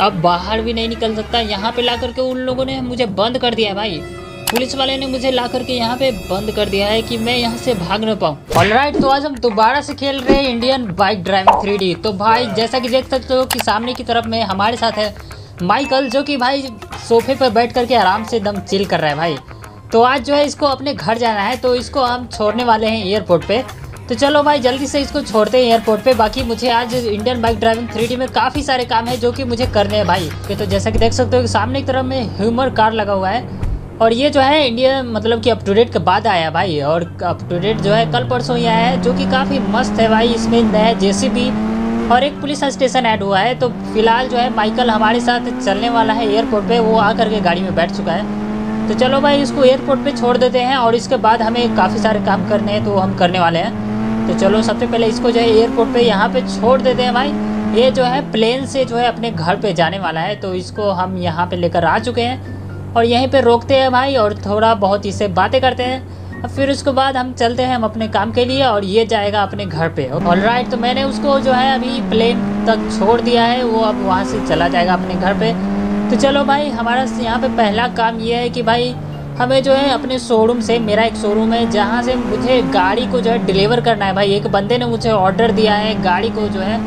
अब बाहर भी नहीं निकल सकता। यहाँ पे ला करके उन लोगों ने मुझे बंद कर दिया है भाई, पुलिस वाले ने मुझे ला करके यहाँ पे बंद कर दिया है कि मैं यहाँ से भाग ना पाऊँ। ऑलराइट, तो आज हम दोबारा से खेल रहे हैं इंडियन बाइक ड्राइविंग 3D। तो भाई जैसा कि देख सकते हो कि सामने की तरफ में हमारे साथ है माइकल, जो कि भाई सोफे पर बैठ करके आराम से एकदम चिल कर रहा है भाई। तो आज जो है इसको अपने घर जाना है, तो इसको हम छोड़ने वाले हैं एयरपोर्ट पे। तो चलो भाई जल्दी से इसको छोड़ते हैं एयरपोर्ट पे। बाकी मुझे आज इंडियन बाइक ड्राइविंग 3D में काफ़ी सारे काम है जो कि मुझे करने हैं भाई। तो जैसा कि देख सकते हो कि सामने की तरफ में ह्यूमर कार लगा हुआ है, और ये जो है इंडियन मतलब कि अप टू डेट के बाद आया भाई, और अप टू डेट जो है कल परसों ही आया है, जो कि काफ़ी मस्त है भाई। इसमें नया JCB और एक पुलिस स्टेशन ऐड हुआ है। तो फिलहाल जो है माइकल हमारे साथ चलने वाला है एयरपोर्ट पे, वो आ करके गाड़ी में बैठ चुका है। तो चलो भाई इसको एयरपोर्ट पे छोड़ देते हैं, और इसके बाद हमें काफ़ी सारे काम करने हैं तो हम करने वाले हैं। तो चलो सबसे पहले इसको जो है एयरपोर्ट पे यहाँ पे छोड़ देते हैं भाई। ये जो है प्लेन से जो है अपने घर पर जाने वाला है, तो इसको हम यहाँ पर लेकर आ चुके हैं और यहीं पर रोकते हैं भाई, और थोड़ा बहुत इससे बातें करते हैं। फिर उसके बाद हम चलते हैं हम अपने काम के लिए, और ये जाएगा अपने घर पे। ऑलराइट, तो मैंने उसको जो है अभी प्लेन तक छोड़ दिया है, वो अब वहाँ से चला जाएगा अपने घर पे। तो चलो भाई हमारा यहाँ पे पहला काम ये है कि भाई हमें जो है अपने शोरूम से, मेरा एक शोरूम है जहाँ से मुझे गाड़ी को जो है डिलीवर करना है भाई। एक बंदे ने मुझे ऑर्डर दिया है गाड़ी को जो है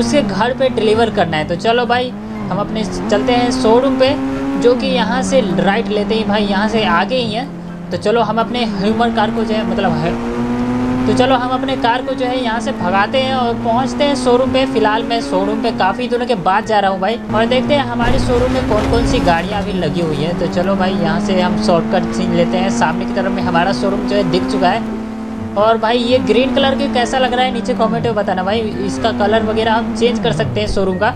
उसके घर पर डिलीवर करना है। तो चलो भाई हम अपने चलते हैं शोरूम पर, जो कि यहाँ से राइट लेते ही भाई यहाँ से आगे ही है। तो चलो हम अपने ह्यूमर कार को जो है मतलब है, तो चलो हम अपने कार को जो है यहाँ से भगाते हैं और पहुँचते हैं शोरूम पे। फिलहाल मैं शोरूम पे काफ़ी दिनों के बाद जा रहा हूँ भाई, और देखते हैं हमारे शोरूम में कौन कौन सी गाड़ियाँ अभी लगी हुई हैं। तो चलो भाई यहाँ से हम शॉर्टकट सीन लेते हैं। सामने की तरफ में हमारा शोरूम जो है दिख चुका है। और भाई ये ग्रीन कलर के कैसा लग रहा है नीचे कॉमेंट में बताना भाई। इसका कलर वगैरह हम चेंज कर सकते हैं शोरूम का,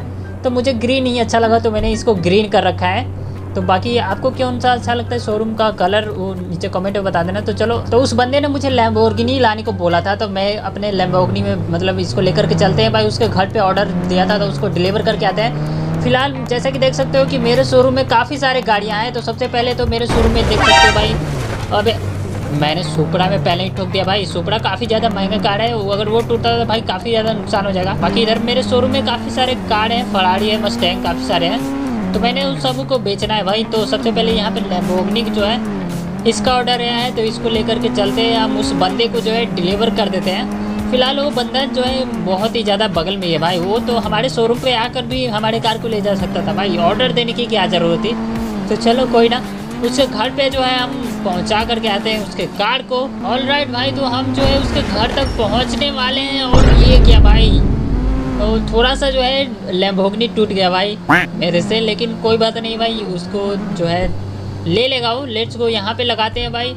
तो मुझे ग्रीन ही अच्छा लगा तो मैंने इसको ग्रीन कर रखा है। तो बाकी आपको कौन सा अच्छा लगता है शोरूम का कलर वो नीचे कमेंट में बता देना। तो चलो, तो उस बंदे ने मुझे लैम्बोर्गिनी लाने को बोला था, तो मैं अपने लैम्बोर्गिनी में मतलब इसको लेकर के चलते हैं भाई। उसके घर पे ऑर्डर दिया था तो उसको डिलीवर करके आते हैं। फिलहाल जैसा कि देख सकते हो कि मेरे शोरूम में काफ़ी सारे गाड़ियाँ हैं। तो सबसे पहले तो मेरे शोरूम में देख सकते हो भाई, अब मैंने सुपड़ा में पहले ही ठोक दिया भाई। सुपड़ा काफ़ी ज़्यादा महंगा कार है, अगर वो टूटता तो भाई काफ़ी ज़्यादा नुकसान हो जाएगा। बाकी इधर मेरे शोरूम में काफ़ी सारे कार हैं, फरारी है, मस्टैंग काफ़ी सारे हैं, तो मैंने उन सब को बेचना है भाई। तो सबसे पहले यहाँ पे लैम्बोर्गिनी जो है इसका ऑर्डर आया है, तो इसको लेकर के चलते हैं हम। उस बंदे को जो है डिलीवर कर देते हैं। फिलहाल वो बंदा जो है बहुत ही ज़्यादा बगल में है भाई, वो तो हमारे शोरूम पे आकर भी हमारे कार को ले जा सकता था भाई, ऑर्डर देने की क्या ज़रूरत थी। तो चलो कोई ना, उसके घर पे जो है हम पहुंचा करके आते हैं उसके कार को। ऑलराइट भाई, तो हम जो है उसके घर तक पहुँचने वाले हैं, और ये क्या भाई, तो थोड़ा सा जो है लैम्बोर्गिनी टूट गया भाई मेरे से, लेकिन कोई बात नहीं भाई, उसको जो है ले लेगा वो। लेट्स को यहाँ पे लगाते हैं भाई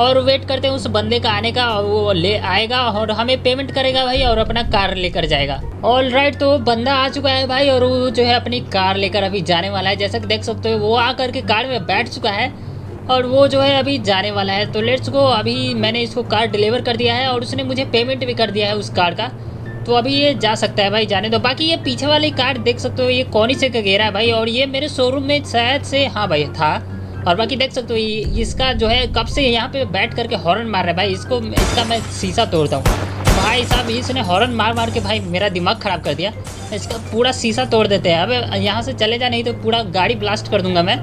और वेट करते हैं उस बंदे का आने का, और वो ले आएगा और हमें पेमेंट करेगा भाई और अपना कार लेकर जाएगा। ऑलराइट, तो बंदा आ चुका है भाई, और वो जो है अपनी कार लेकर अभी जाने वाला है। जैसा कि देख सकते हो वो आ करके कार में बैठ चुका है और वो जो है अभी जाने वाला है। तो लेट्स को अभी मैंने इसको कार डिलीवर कर दिया है और उसने मुझे पेमेंट भी कर दिया है उस कार का, तो अभी ये जा सकता है भाई, जाने दो। बाकी ये पीछे वाली कार देख सकते हो ये कोनी से घेरा है भाई, और ये मेरे शोरूम में शायद से हाँ भाई था। और बाकी देख सकते हो ये इसका जो है कब से यहाँ पे बैठ करके हॉर्न मार रहा है भाई, इसको इसका मैं शीशा तोड़ता हूँ भाई साहब। इसने हॉर्न मार मार के भाई मेरा दिमाग ख़राब कर दिया, इसका पूरा शीशा तोड़ देते हैं। अब यहाँ से चले जा, नहीं तो पूरा गाड़ी ब्लास्ट कर दूंगा मैं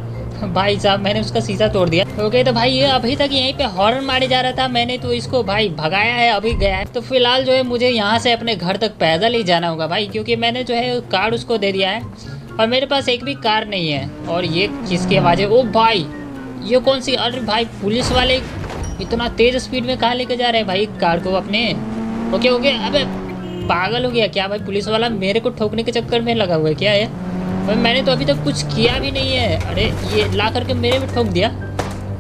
भाई साहब। मैंने उसका शीशा तोड़ दिया। ओके, तो भाई ये अभी तक यहीं पे हॉर्न मारे जा रहा था, मैंने तो इसको भाई भगाया है, अभी गया है। तो फिलहाल जो है मुझे यहाँ से अपने घर तक पैदल ही जाना होगा भाई, क्योंकि मैंने जो है कार उसको दे दिया है और मेरे पास एक भी कार नहीं है। और ये किसकी आवाज़ है? ओ भाई ये कौन सी, अरे भाई पुलिस वाले इतना तेज़ स्पीड में कहाँ लेके जा रहे हैं भाई कार को अपने। ओके ओके, अबे पागल हो गया क्या भाई, पुलिस वाला मेरे को ठोकने के चक्कर में लगा हुआ है क्या है? मैंने तो अभी तक कुछ किया भी नहीं है। अरे ये ला करके मेरे पे ठोक दिया।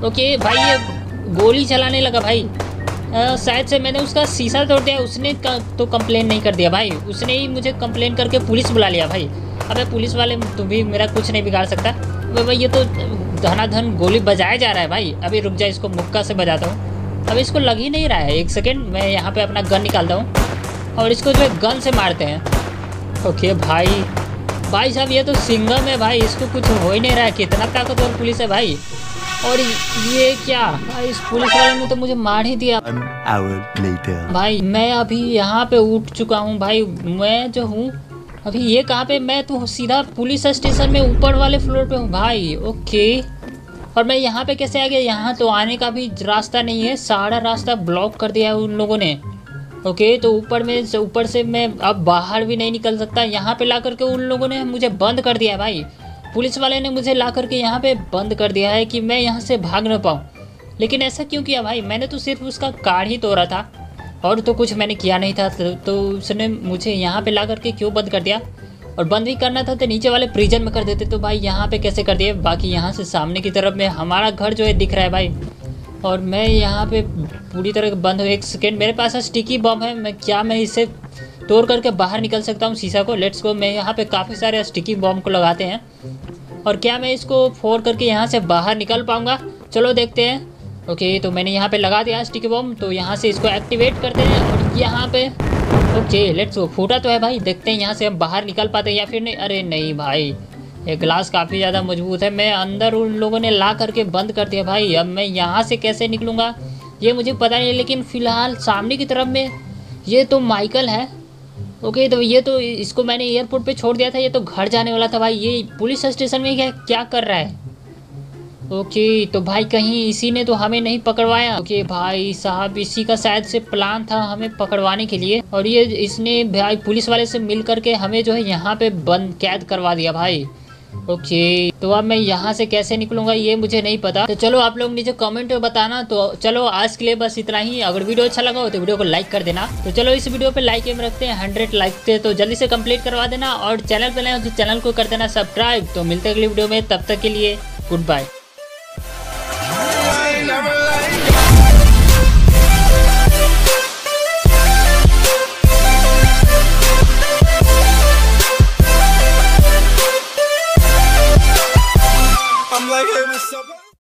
ओके भाई ये गोली चलाने लगा भाई, शायद से मैंने उसका शीशा तोड़ दिया। उसने तो कंप्लेन नहीं कर दिया भाई, उसने ही मुझे कंप्लेन करके पुलिस बुला लिया भाई। अबे पुलिस वाले तुम भी मेरा कुछ नहीं बिगाड़ सकता भाई, ये तो धनाधन गोली बजाया जा रहा है भाई। अभी रुक जाए, इसको मुक्का से बजाता हूँ। अभी इसको लग ही नहीं रहा है। एक सेकेंड, मैं यहाँ पर अपना गन निकालता हूँ और इसको जो है गन से मारते हैं। ओके भाई, भाई साहब ये तो सिंगम है भाई, इसको कुछ हो ही नहीं रहा है। कितना ताकतवर पुलिस है भाई। और ये क्या भाई, इस पुलिस वाले ने तो मुझे मार ही दिया। भाई मैं अभी यहाँ पे उठ चुका हूँ भाई, मैं जो हूँ अभी ये कहाँ पे? मैं तो सीधा पुलिस स्टेशन में ऊपर वाले फ्लोर पे हूँ भाई। ओके, और मैं यहाँ पे कैसे आ गया? यहाँ तो आने का भी रास्ता नहीं है, सारा रास्ता ब्लॉक कर दिया है उन लोगों ने। ओके, तो ऊपर से मैं अब बाहर भी नहीं निकल सकता। यहाँ पे ला करके उन लोगों ने मुझे बंद कर दिया है भाई, पुलिस वाले ने मुझे ला करके यहाँ पे बंद कर दिया है कि मैं यहाँ से भाग ना पाऊँ। लेकिन ऐसा क्यों किया भाई? मैंने तो सिर्फ उसका कार ही तोड़ा था और तो कुछ मैंने किया नहीं था। तो उसने मुझे यहाँ पे ला करके क्यों बंद कर दिया? और बंद भी करना था तो नीचे वाले प्रिजन में कर देते, तो भाई यहाँ पे कैसे कर दिए। बाकी यहाँ से सामने की तरफ में हमारा घर जो है दिख रहा है भाई, और मैं यहाँ पे पूरी तरह बंद हूँ। एक सेकेंड, मेरे पास स्टिकी बम है, मैं इसे तोड़ करके बाहर निकल सकता हूँ शीशा को? Let's go. मैं यहाँ पर काफ़ी सारे स्टिकी बम को लगाते हैं, और क्या मैं इसको फोड़ करके यहाँ से बाहर निकल पाऊँगा? चलो देखते हैं। ओके तो मैंने यहाँ पे लगा दिया स्टिकी बम, तो यहाँ से इसको एक्टिवेट करते हैं और यहाँ पे ओके लेट्स गो। फूटा तो है भाई, देखते हैं यहाँ से हम बाहर निकल पाते हैं या फिर नहीं। अरे नहीं भाई, ये ग्लास काफ़ी ज़्यादा मजबूत है। मैं अंदर उन लोगों ने ला करके बंद कर दिया भाई, अब मैं यहाँ से कैसे निकलूँगा ये मुझे पता नहीं। लेकिन फ़िलहाल सामने की तरफ में ये तो माइकल है। ओके तो ये तो इसको मैंने एयरपोर्ट पर छोड़ दिया था, ये तो घर जाने वाला था भाई। ये पुलिस स्टेशन में क्या कर रहा है? ओके तो भाई कहीं इसी ने तो हमें नहीं पकड़वाया। ओके भाई साहब, इसी का शायद से प्लान था हमें पकड़वाने के लिए, और ये इसने भाई पुलिस वाले से मिल करके हमें जो है यहाँ पे बंद कैद करवा दिया भाई। ओके तो अब मैं यहाँ से कैसे निकलूँगा ये मुझे नहीं पता। तो चलो आप लोग नीचे कमेंट में बताना। तो चलो आज के लिए बस इतना ही। अगर वीडियो अच्छा लगा हो तो वीडियो को लाइक कर देना। तो चलो इस वीडियो पे लाइक एम रखते हैं 100 लाइक थे, तो जल्दी से कंप्लीट करवा देना। और चैनल पर नए हो तो चैनल को कर देना सब्सक्राइब। तो मिलते अगली वीडियो में, तब तक के लिए गुड बाय।